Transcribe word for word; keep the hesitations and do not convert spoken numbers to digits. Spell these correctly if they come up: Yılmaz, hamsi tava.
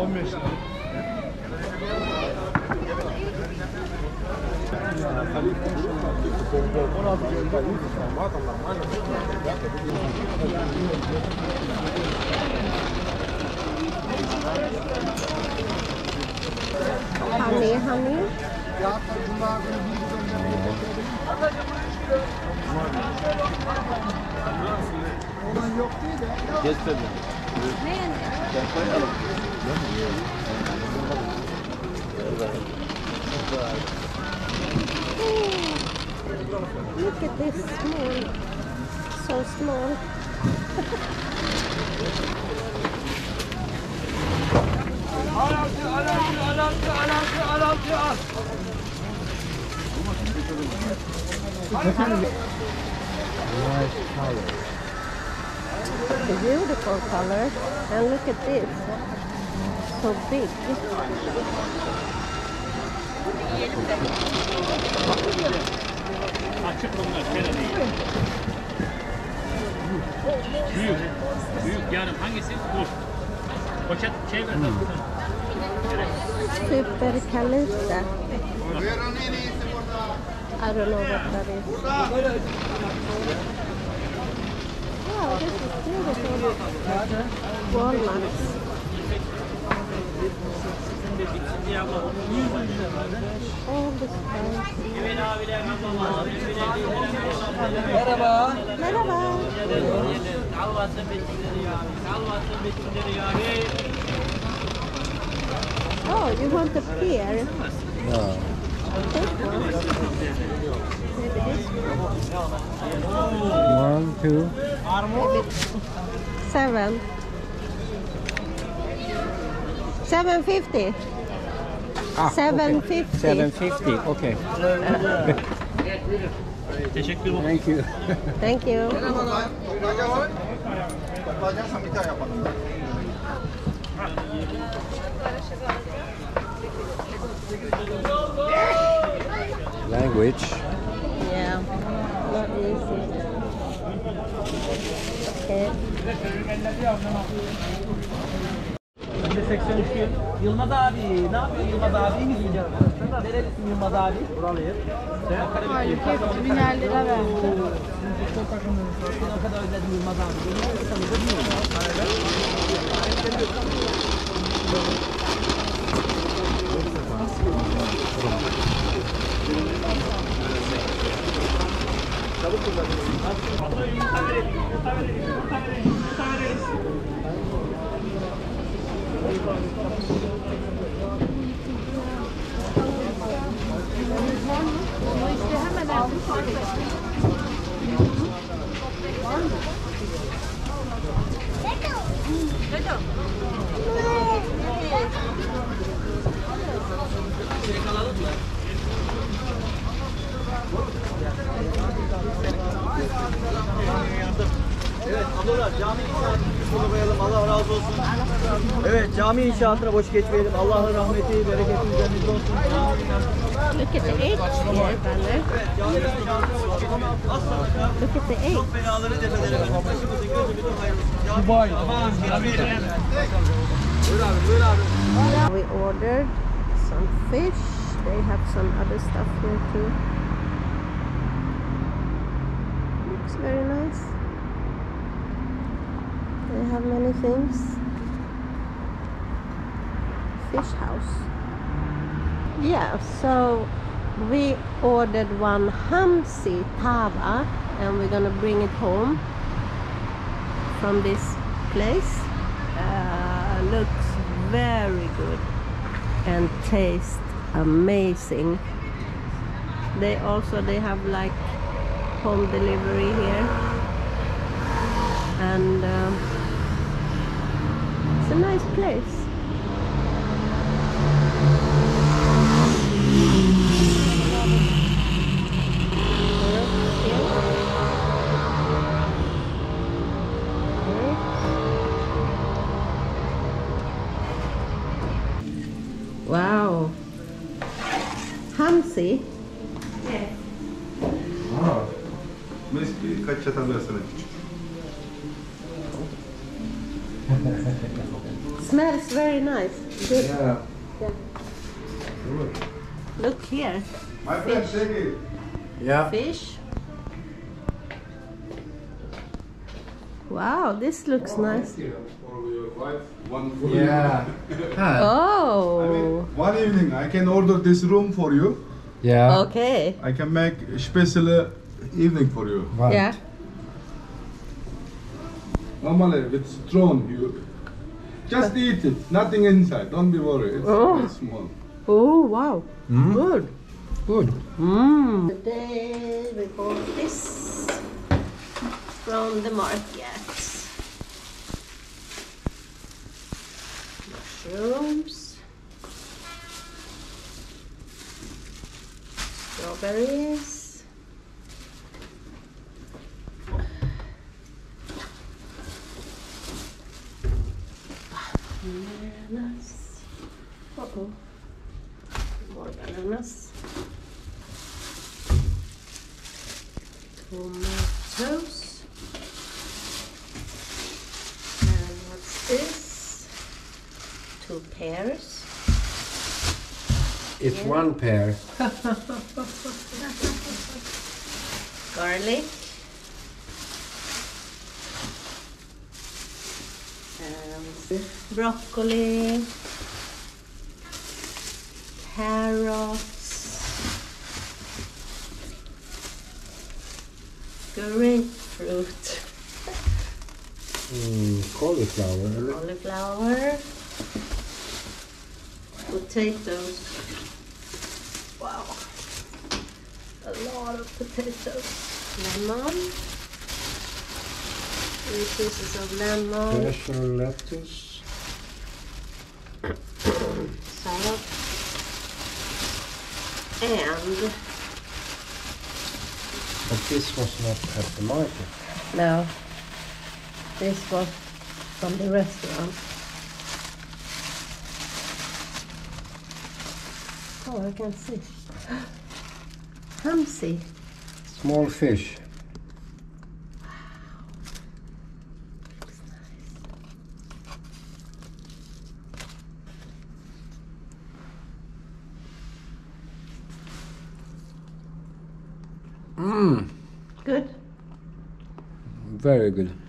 on beş lira. Hamsi, hamsi. Olan yok değil de. Gösterdim. Ne yani? Koyalım. Look at this small. So small. Alamcı, alamcı, alamcı, alamcı, alamcı al. Nice color. Beautiful color. And look at this. So big. Açık bunlar, şöyle değil. Büyük. Büyük yarım hangisi? Bu. Poşet şey ver. Süper kalırsa. I don't know what that is. Wow, this is beautiful. Walnuts. All the spices. Merhaba. Merhaba. Oh, you want the pear? No. One, two, seven, seven fifty, ah, seven okay. fifty, seven fifty. Okay. Thank you. Thank you. Language. Yeah, not easy. Okay. Ben de seksen iki Yılmaz abi, ne yapıyor Yılmaz abi? İngiliz biliyor arkadaşlar. Nerelisin Yılmaz abi? Buralıyım. Hayır, hepsi biner lira verdi. Sizi çok takımlıyız. Ne kadar özledim Yılmaz abi. Yılmaz abi, bilmiyorum. Hayır. Evet, ablalar cami inşaatına koyalım. Allah razı olsun. Evet, cami inşaatına boş geçmeyelim. Allah'ın rahmeti, bereketi üzerimize olsun. Look at the egg. Evet, cami inşaatına boş geçmeyelim. Aslanlar. Look at the egg. Çok belaları tepeleri var. Başımızın gözü bütün hayırlısı. Dubai. Aman geçmeyelim. Buyur abi, buyur abi. We ordered some fish. They have some other stuff here too. Looks very nice. They have many things. Fish house. Yeah, so we ordered one hamsi tava and we're gonna bring it home from this place. Uh, looks very good and tastes amazing. They also they have like home delivery here, and um, it's a nice place. Wow. Hamsi? Yes. Wow. Kaç çatan versene küçük. smells very nice. Good. Yeah. Yeah. Good. Look here. My friend, take it. Yeah. Fish. Wow, this looks oh, nice. Thank you. For your wife, one for yeah. you. Oh. I mean, one evening I can order this room for you. Yeah. Okay. I can make a special evening for you. Right. Yeah. Normally with strong you just eat it, nothing inside, don't be worried, it's oh. very small. Oh wow, mm. good. Good. Mm. Today we bought this from the market. Mushrooms. Strawberries. Bananas. Uh oh. More bananas. Tomatoes. And what's this? Two pears. It's yeah. one pear. Garlic. And broccoli, carrots, grapefruit, mm, cauliflower, cauliflower, potatoes. Wow, a lot of potatoes. Lemon. Three pieces of lemon. Special lettuce. Salad. And... But this was not at the market. No. This was from the restaurant. Oh, I can see. Hamsi. Small fish. Mmm. Good. Very good.